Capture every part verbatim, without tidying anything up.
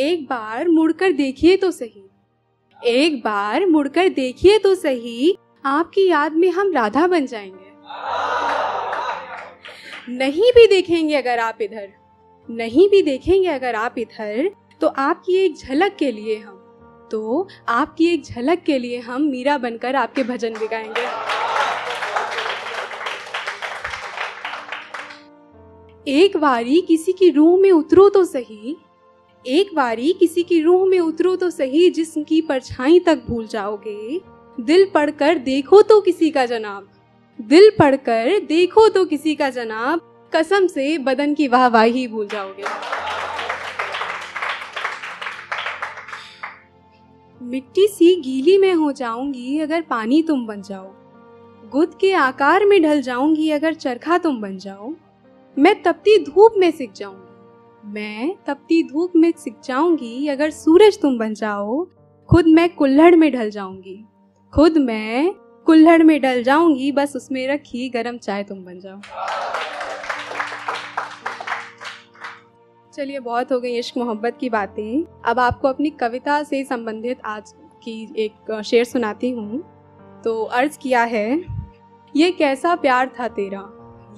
एक बार मुड़कर देखिए तो सही, एक बार मुड़कर देखिए तो सही, आपकी याद में हम राधा बन जाएंगे। नहीं भी देखेंगे अगर आप इधर, नहीं भी देखेंगे अगर आप इधर, तो आपकी एक झलक के लिए हम, तो आपकी एक झलक के लिए हम मीरा बनकर आपके भजन भी गाएंगे। एक बारी किसी की रूह में उतरो तो सही, एक बारी किसी की रूह में उतरो तो सही, जिस्म की परछाई तक भूल जाओगे। दिल पढ़कर देखो तो किसी का जनाब, दिल पढ़कर देखो तो किसी का जनाब, कसम से बदन की वाहवाही भूल जाओगे। मिट्टी सी गीली मैं हो जाऊंगी अगर पानी तुम बन जाओ, गुद के आकार में ढल जाऊंगी अगर चरखा तुम बन जाओ। मैं तपती धूप में सिक जाऊंगी, मैं तपती धूप में सिक जाऊंगी अगर सूरज तुम बन जाओ। खुद मैं कुल्हड़ में ढल जाऊंगी, खुद मैं कुल्हड़ में ढल जाऊंगी, बस उसमें रखी गरम चाय तुम बन जाओ। चलिए, बहुत हो गई इश्क मोहब्बत की बातें। अब आपको अपनी कविता से संबंधित आज की एक शेर सुनाती हूँ। तो अर्ज किया है, ये कैसा प्यार था तेरा,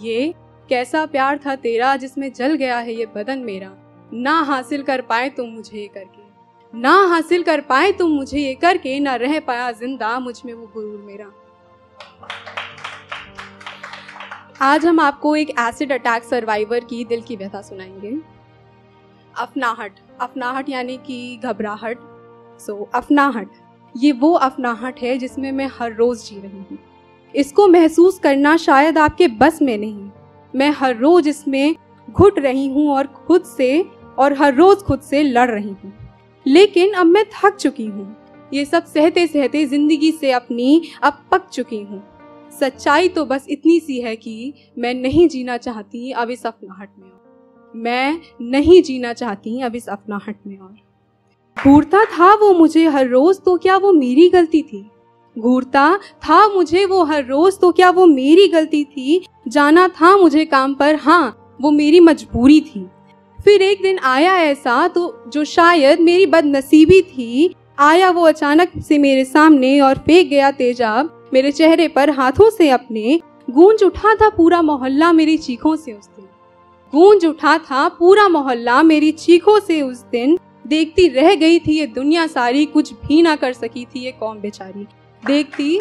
ये कैसा प्यार था तेरा, जिसमें जल गया है ये बदन मेरा। ना हासिल कर पाए तुम मुझे ये करके, ना हासिल कर पाए तुम मुझे ये करके, ना रह पाया जिंदा मुझ में वो गुरूर मेरा। आज हम आपको एक एसिड अटैक सर्वाइवर की दिल की व्यथा सुनाएंगे। अफनाहट, अफनाहट यानी कि घबराहट। सो अफनाहट, ये वो अफनाहट है जिसमें मैं हर रोज जी रही हूँ। इसको महसूस करना शायद आपके बस में नहीं। मैं हर रोज इसमें घुट रही हूँ और खुद से और हर रोज खुद से लड़ रही हूँ, लेकिन अब मैं थक चुकी हूँ। ये सब सहते सहते जिंदगी से अपनी अब पक चुकी हूँ। सच्चाई तो बस इतनी सी है कि मैं नहीं जीना चाहती अब इस अफनाहट में और, मैं नहीं जीना चाहती अब इस अफनाहट में और। घूरता था वो मुझे हर रोज, तो क्या वो मेरी गलती थी? घूरता था मुझे वो हर रोज, तो क्या वो मेरी गलती थी? जाना था मुझे काम पर, हाँ वो मेरी मजबूरी थी। फिर एक दिन आया ऐसा, तो जो शायद मेरी बदनसीबी थी। आया वो अचानक से मेरे सामने और फेंक गया तेजाब मेरे चेहरे पर हाथों से अपने। गूंज उठा था पूरा मोहल्ला मेरी चीखों से उस दिन, गूंज उठा था पूरा मोहल्ला मेरी चीखों से उस दिन। देखती रह गई थी ये दुनिया सारी, कुछ भी ना कर सकी थी ये कौम बेचारी। देखती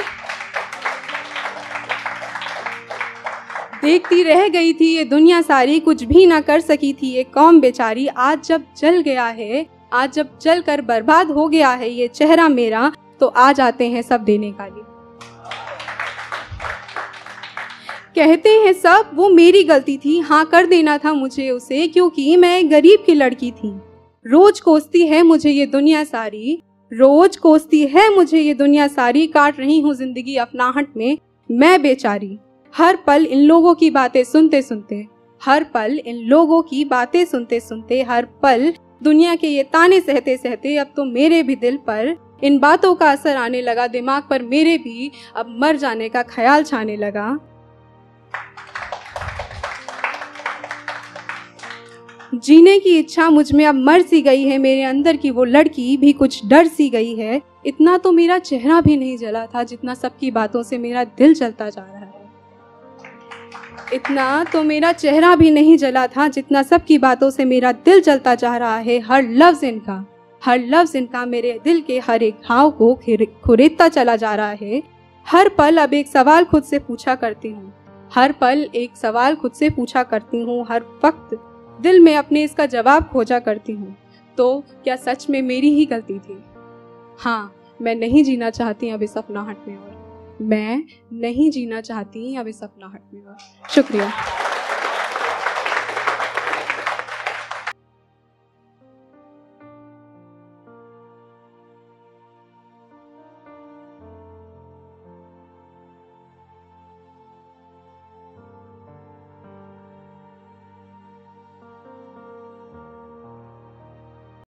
देखती रह गई थी ये दुनिया सारी, कुछ भी ना कर सकी थी ये कौम बेचारी। आज जब जल गया है, आज जब जल कर बर्बाद हो गया है ये चेहरा मेरा, तो आ जाते हैं सब देने का लिए। कहते हैं सब वो मेरी गलती थी, हाँ कर देना था मुझे उसे, क्योंकि मैं एक गरीब की लड़की थी। रोज कोसती है मुझे ये दुनिया सारी, रोज कोसती है मुझे ये दुनिया सारी। काट रही हूँ जिंदगी अफनाहट में मैं बेचारी। हर पल इन लोगों की बातें सुनते सुनते, हर पल इन लोगों की बातें सुनते सुनते, हर पल दुनिया के ये ताने सहते सहते, अब तो मेरे भी दिल पर इन बातों का असर आने लगा। दिमाग पर मेरे भी अब मर जाने का ख्याल छाने लगा। जीने की इच्छा मुझ में अब मर सी गई है, मेरे अंदर की वो लड़की भी कुछ डर सी गई है। इतना तो मेरा चेहरा भी नहीं जला था, जितना सबकी बातों से मेरा दिल जलता जा रहा है। इतना तो मेरा चेहरा भी नहीं जला था, जितना सबकी बातों से मेरा दिल जलता जा रहा है। हर लफ्ज़ इनका, हर लफ्ज़ इनका मेरे दिल के हर एक घाव को खुरेदता चला जा रहा है। हर पल अब एक सवाल खुद से पूछा करती हूँ, हर पल एक सवाल खुद से पूछा करती हूँ। हर वक्त दिल में अपने इसका जवाब खोजा करती हूँ, तो क्या सच में मेरी ही गलती थी? हाँ, मैं नहीं जीना चाहती अब इस अफनाहट में और, मैं नहीं जीना चाहती अब इस अफनाहट में और। शुक्रिया।